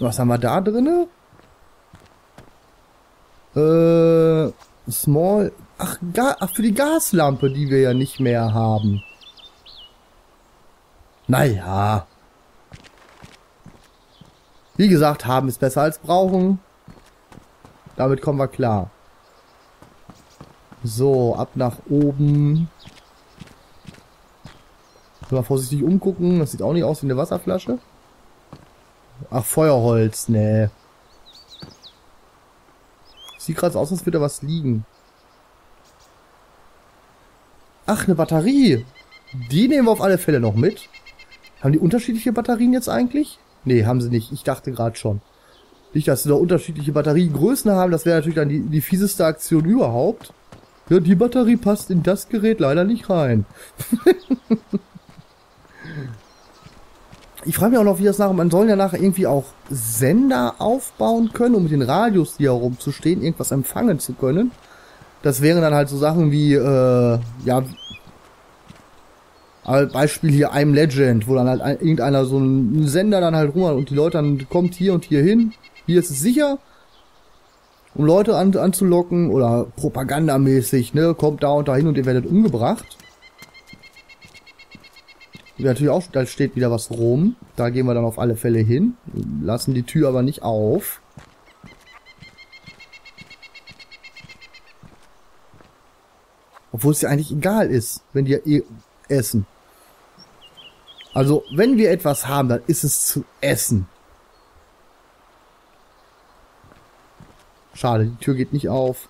Was haben wir da drinne? Small... Ach, für die Gaslampe, die wir ja nicht mehr haben. Naja. Wie gesagt, haben ist besser als brauchen. Damit kommen wir klar. So, ab nach oben. Mal vorsichtig umgucken. Das sieht auch nicht aus wie eine Wasserflasche. Ach, Feuerholz, ne. Sieht gerade so aus, als würde da was liegen. Ach, eine Batterie. Die nehmen wir auf alle Fälle noch mit. Haben die unterschiedliche Batterien jetzt eigentlich? Ne, haben sie nicht. Ich dachte gerade schon. Nicht, dass sie da unterschiedliche Batteriegrößen haben. Das wäre natürlich dann die fieseste Aktion überhaupt. Ja, die Batterie passt in das Gerät leider nicht rein. Ich frage mich auch noch, wie das nachher... Man soll ja nachher irgendwie auch Sender aufbauen können, um mit den Radios, die herumzustehen, irgendwas empfangen zu können. Das wären dann halt so Sachen wie, ja... Beispiel hier I'm Legend, wo dann halt irgendeiner so einen Sender dann halt rum hat und die Leute dann kommt hier und hier hin. Hier ist es sicher, um Leute anzulocken oder propagandamäßig, ne, kommt da und da hin und ihr werdet umgebracht. Ja, natürlich auch, da steht wieder was rum. Da gehen wir dann auf alle Fälle hin. Lassen die Tür aber nicht auf. Obwohl es ja eigentlich egal ist, wenn die ja eh essen. Also, wenn wir etwas haben, dann ist es zu essen. Schade, die Tür geht nicht auf.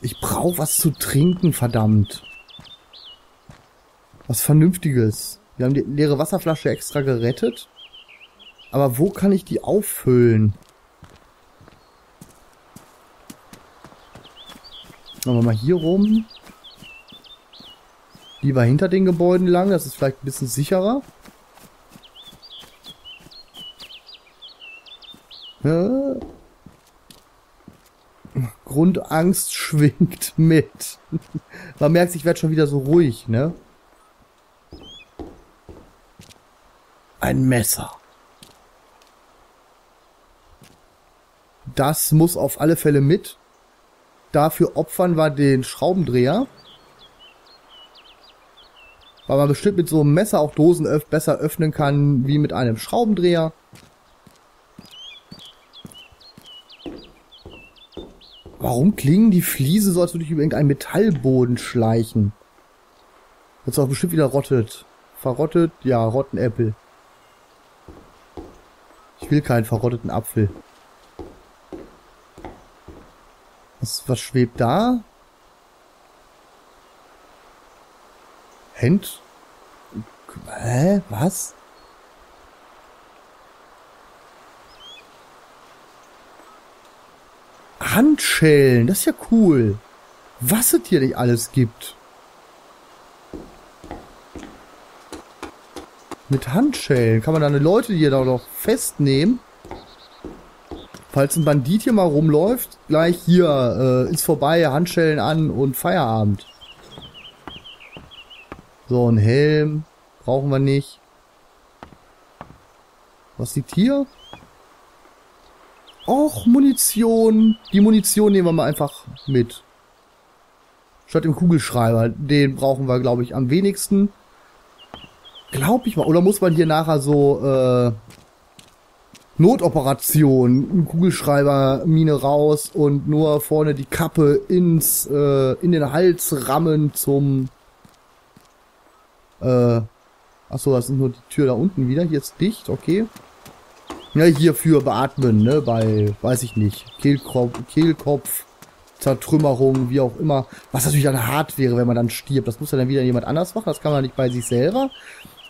Ich brauche was zu trinken, verdammt. Was Vernünftiges. Wir haben die leere Wasserflasche extra gerettet. Aber wo kann ich die auffüllen? Machen wir mal hier rum. Lieber hinter den Gebäuden lang, das ist vielleicht ein bisschen sicherer. Ja. Grundangst schwingt mit. Man merkt, ich werde schon wieder so ruhig, ne? Ein Messer. Das muss auf alle Fälle mit. Dafür opfern wir den Schraubendreher. Weil man bestimmt mit so einem Messer auch Dosen besser öffnen kann, wie mit einem Schraubendreher. Warum klingen die Fliese so, als würde ich über irgendeinen Metallboden schleichen? Jetzt auch bestimmt wieder rottet. Verrottet? Ja, rotten Äpfel. Ich will keinen verrotteten Apfel. Was schwebt da? Hand? Hä? Was? Handschellen, das ist ja cool. Was es hier nicht alles gibt. Mit Handschellen kann man dann Leute hier da noch festnehmen. Falls ein Bandit hier mal rumläuft, gleich hier ist vorbei, Handschellen an und Feierabend. So, ein Helm brauchen wir nicht. Was liegt hier? Och, Munition. Die Munition nehmen wir mal einfach mit. Statt dem Kugelschreiber. Den brauchen wir, glaube ich, am wenigsten. Glaube ich mal. Oder muss man hier nachher so Notoperationen, Kugelschreibermine raus und nur vorne die Kappe in den Hals rammen zum... Achso, das ist nur die Tür da unten wieder. Hier ist dicht, okay. Ja, hier für Beatmen, ne? Bei, weiß ich nicht, Kehlkopf, Zertrümmerung, wie auch immer. Was natürlich dann hart wäre, wenn man dann stirbt. Das muss ja dann wieder jemand anders machen. Das kann man nicht bei sich selber.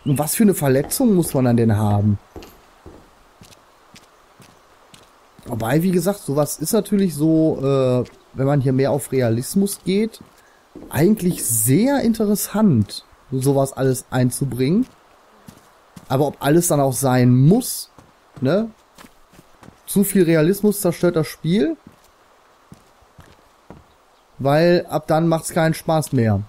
Und was für eine Verletzung muss man dann denn haben? Wobei, wie gesagt, sowas ist natürlich so, wenn man hier mehr auf Realismus geht, eigentlich sehr interessant, sowas alles einzubringen. Aber ob alles dann auch sein muss, ne? Zu viel Realismus zerstört das Spiel. Weil ab dann macht's keinen Spaß mehr.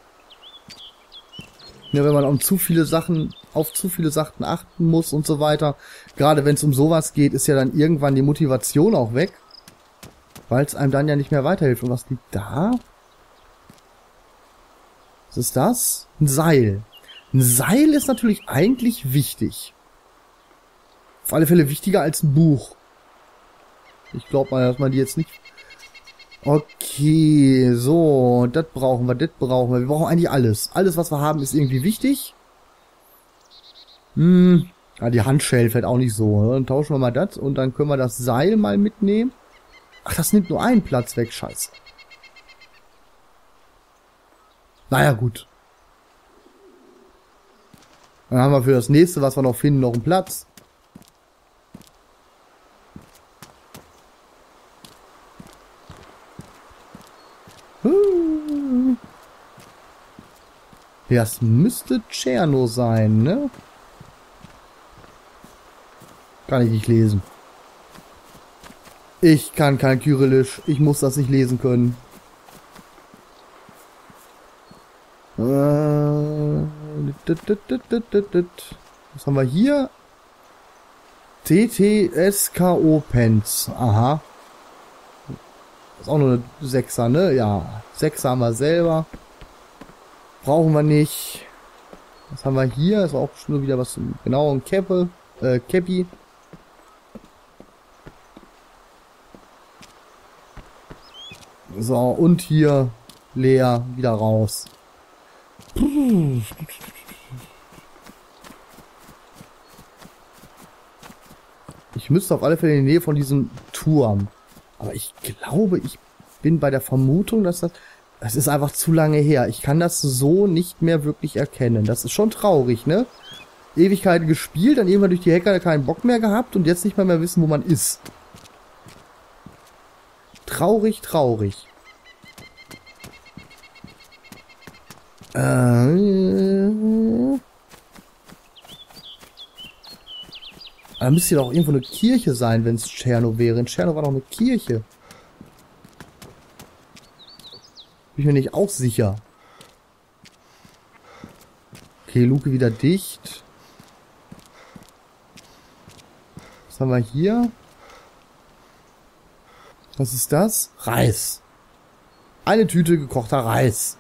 Ja, wenn man um zu viele Sachen auf zu viele Sachen achten muss und so weiter. Gerade wenn es um sowas geht, ist ja dann irgendwann die Motivation auch weg, weil es einem dann ja nicht mehr weiterhilft. Und was liegt da? Was ist das? Ein Seil. Ein Seil ist natürlich eigentlich wichtig. Auf alle Fälle wichtiger als ein Buch. Ich glaube mal, dass man die jetzt nicht... Okay, so, das brauchen wir, das brauchen wir. Wir brauchen eigentlich alles. Alles, was wir haben, ist irgendwie wichtig. Hm, ja, die Handschellen fällt auch nicht so. Dann tauschen wir mal das und dann können wir das Seil mal mitnehmen. Ach, das nimmt nur einen Platz weg, scheiße. Naja, gut. Dann haben wir für das nächste, was wir noch finden, noch einen Platz. Das müsste Tscherno sein, ne? Kann ich nicht lesen. Ich kann kein Kyrillisch. Ich muss das nicht lesen können. Was haben wir hier? TTSKO-Pens. Aha. Ist auch nur eine Sechser, ne? Ja. Sechser haben wir selber. Brauchen wir nicht. Was haben wir hier? Ist auch schon wieder was. Genau, ein Käppel. Käppi. So, und hier leer. Wieder raus. Ich müsste auf alle Fälle in die Nähe von diesem Turm. Aber ich glaube, ich bin bei der Vermutung, dass das... Es ist einfach zu lange her. Ich kann das so nicht mehr wirklich erkennen. Das ist schon traurig, ne? Ewigkeiten gespielt, dann irgendwann durch die Hacker keinen Bock mehr gehabt und jetzt nicht mal mehr wissen, wo man ist. Traurig, traurig. Da müsste ja doch irgendwo eine Kirche sein, wenn es Tscherno wäre. In Tscherno war doch eine Kirche. Bin ich mir nicht auch sicher. Okay, Luke wieder dicht. Was haben wir hier? Was ist das? Reis. Eine Tüte gekochter Reis.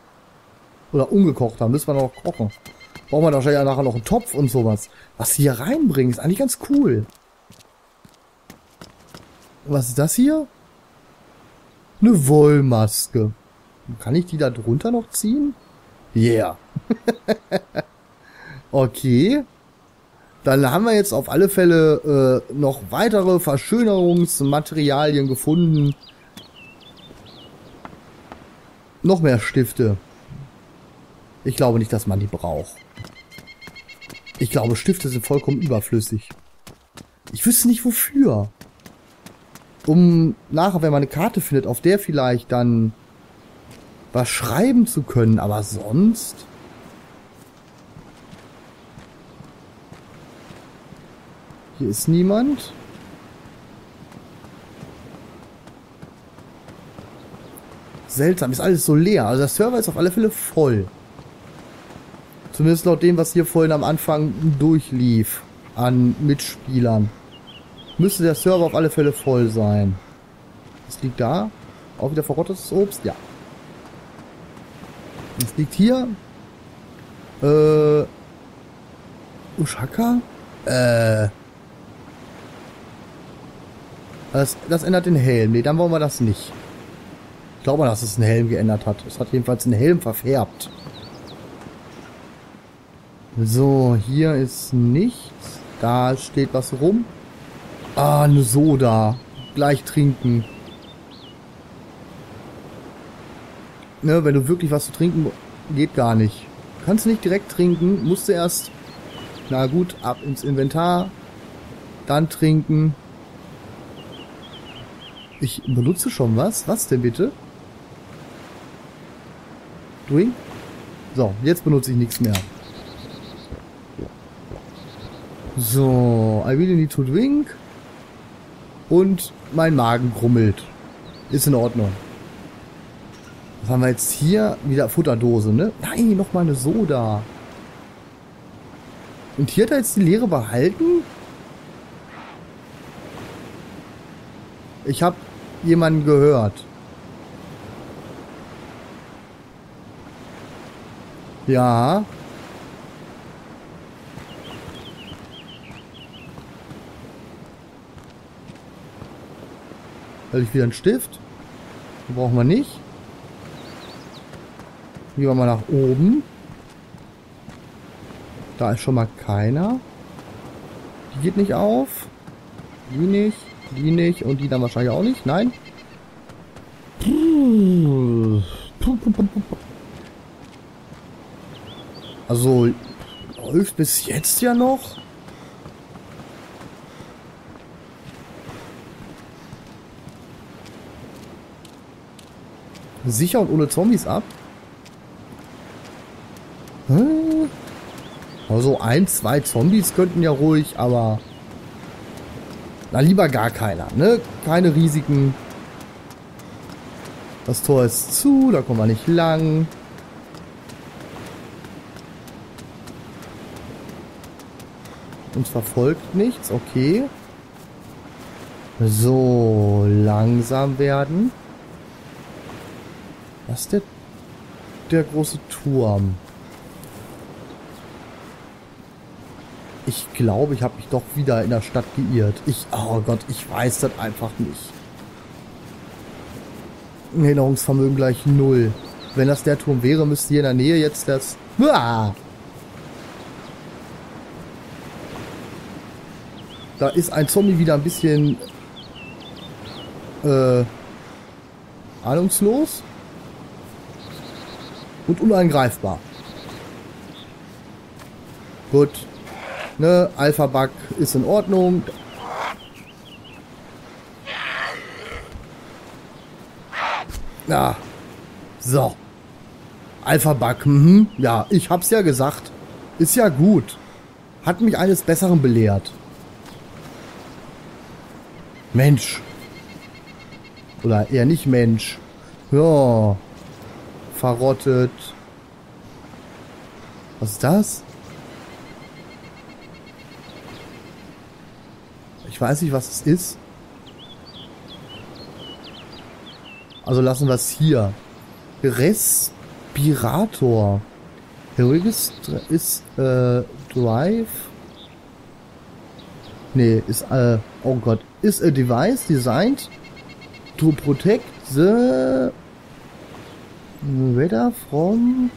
Oder ungekochter. Müssen wir noch kochen. Brauchen wir doch ja nachher noch einen Topf und sowas. Was sie hier reinbringen, ist eigentlich ganz cool. Was ist das hier? Eine Wollmaske. Kann ich die da drunter noch ziehen? Yeah. Okay. Dann haben wir jetzt auf alle Fälle noch weitere Verschönerungsmaterialien gefunden. Noch mehr Stifte. Ich glaube nicht, dass man die braucht. Ich glaube, Stifte sind vollkommen überflüssig. Ich wüsste nicht, wofür. Um nachher, wenn man eine Karte findet, auf der vielleicht dann... was schreiben zu können, aber sonst... Hier ist niemand. Seltsam, ist alles so leer. Also der Server ist auf alle Fälle voll. Zumindest laut dem, was hier vorhin am Anfang durchlief an Mitspielern. Müsste der Server auf alle Fälle voll sein. Was liegt da? Auch wieder verrottetes Obst? Ja. Das liegt hier. Ushaka? Das ändert den Helm. Nee, dann wollen wir das nicht. Ich glaube mal, dass es einen Helm geändert hat. Es hat jedenfalls den Helm verfärbt. So, hier ist nichts. Da steht was rum. Ah, eine Soda. Gleich trinken. Ne, wenn du wirklich was zu trinken... Geht gar nicht. Kannst du nicht direkt trinken. Musst du erst... Na gut, ab ins Inventar. Dann trinken. Ich benutze schon was. Was denn bitte? Drink? So, jetzt benutze ich nichts mehr. So, I really need to drink. Und mein Magen grummelt. Ist in Ordnung. Was haben wir jetzt hier? Wieder Futterdose, ne? Nein, nochmal eine Soda. Und hier hat er jetzt die Leere behalten? Ich habe jemanden gehört. Ja. Hätte ich wieder einen Stift? Den brauchen wir nicht. Gehen wir mal nach oben. Da ist schon mal keiner. Die geht nicht auf. Die nicht. Die nicht. Und die dann wahrscheinlich auch nicht. Nein. Also, läuft bis jetzt ja noch. Sicher und ohne Zombies ab. Also ein, zwei Zombies könnten ja ruhig, aber... Na, lieber gar keiner, ne? Keine Risiken. Das Tor ist zu, da kommen wir nicht lang. Uns verfolgt nichts, okay. So, langsam werden. Was ist der große Turm? Ich glaube, ich habe mich doch wieder in der Stadt geirrt. Oh Gott, ich weiß das einfach nicht. Erinnerungsvermögen gleich 0. Wenn das der Turm wäre, müsste hier in der Nähe jetzt das... Uah! Da ist ein Zombie wieder ein bisschen... ahnungslos. Und unangreifbar. Gut. Ne, Alpha-Bug ist in Ordnung. Na, ja. So. Alpha-Bug, ja, ich hab's ja gesagt. Ist ja gut. Hat mich eines Besseren belehrt. Mensch. Oder eher nicht Mensch. Ja. Verrottet. Was ist das? Ich weiß nicht, was es ist. Also lassen wir es hier. Respirator. Register ist Drive. Nee, ist oh Gott. Is a device designed to protect the weather from.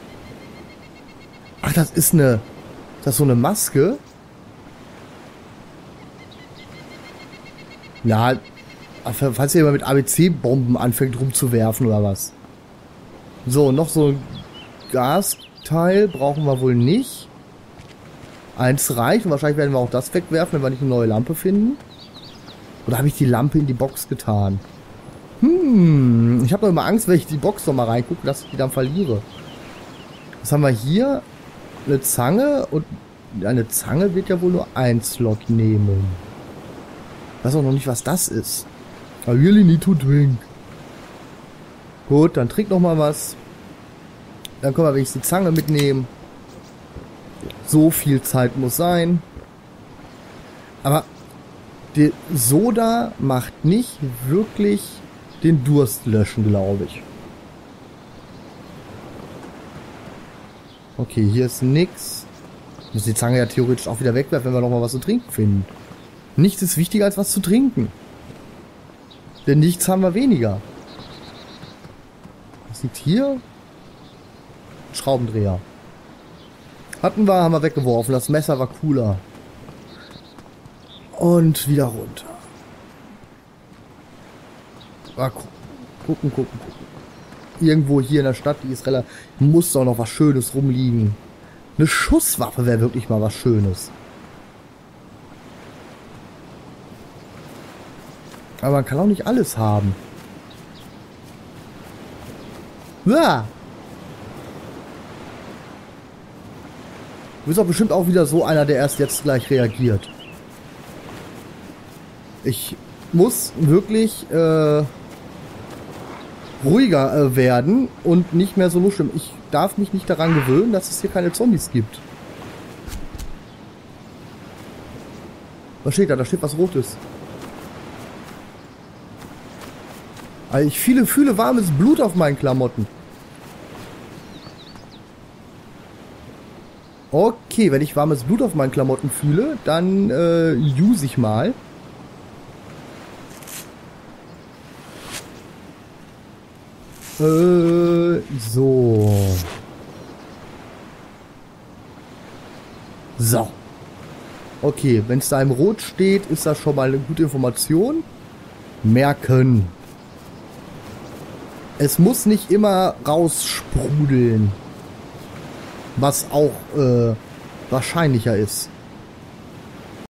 Ach, das ist eine. Das ist so eine Maske. Ja, falls ihr mal mit ABC-Bomben anfängt rumzuwerfen oder was. So, noch so ein Gasteil brauchen wir wohl nicht. Eins reicht und wahrscheinlich werden wir auch das wegwerfen, wenn wir nicht eine neue Lampe finden. Oder habe ich die Lampe in die Box getan? Ich habe doch immer Angst, wenn ich die Box nochmal reingucke, dass ich die dann verliere. Was haben wir hier? Eine Zange und eine Zange wird ja wohl nur ein Slot nehmen. Ich weiß auch noch nicht, was das ist. I really need to drink. Gut, dann trink noch mal was. Dann können wir wenigstens die Zange mitnehmen. So viel Zeit muss sein. Aber die Soda macht nicht wirklich den Durst löschen, glaube ich. Okay, hier ist nix. Ich muss die Zange ja theoretisch auch wieder wegwerfen, wenn wir noch mal was zu trinken finden. Nichts ist wichtiger als was zu trinken. Denn nichts haben wir weniger. Was liegt hier? Schraubendreher. Hatten wir, haben wir weggeworfen. Das Messer war cooler. Und wieder runter. Mal gucken. Irgendwo hier in der Stadt, die ist relativ... Muss doch noch was Schönes rumliegen. Eine Schusswaffe wäre wirklich mal was Schönes. Aber man kann auch nicht alles haben. Ja. Du bist doch bestimmt auch wieder so einer, der erst jetzt gleich reagiert. Ich muss wirklich ruhiger werden und nicht mehr so lustig. Ich darf mich nicht daran gewöhnen, dass es hier keine Zombies gibt. Was steht da? Da steht was Rotes. Also ich fühle warmes Blut auf meinen Klamotten. Okay, wenn ich warmes Blut auf meinen Klamotten fühle, dann use ich mal. So. So. Okay, wenn es da im Rot steht, ist das schon mal eine gute Information. Merken. Es muss nicht immer raussprudeln. Was auch wahrscheinlicher ist.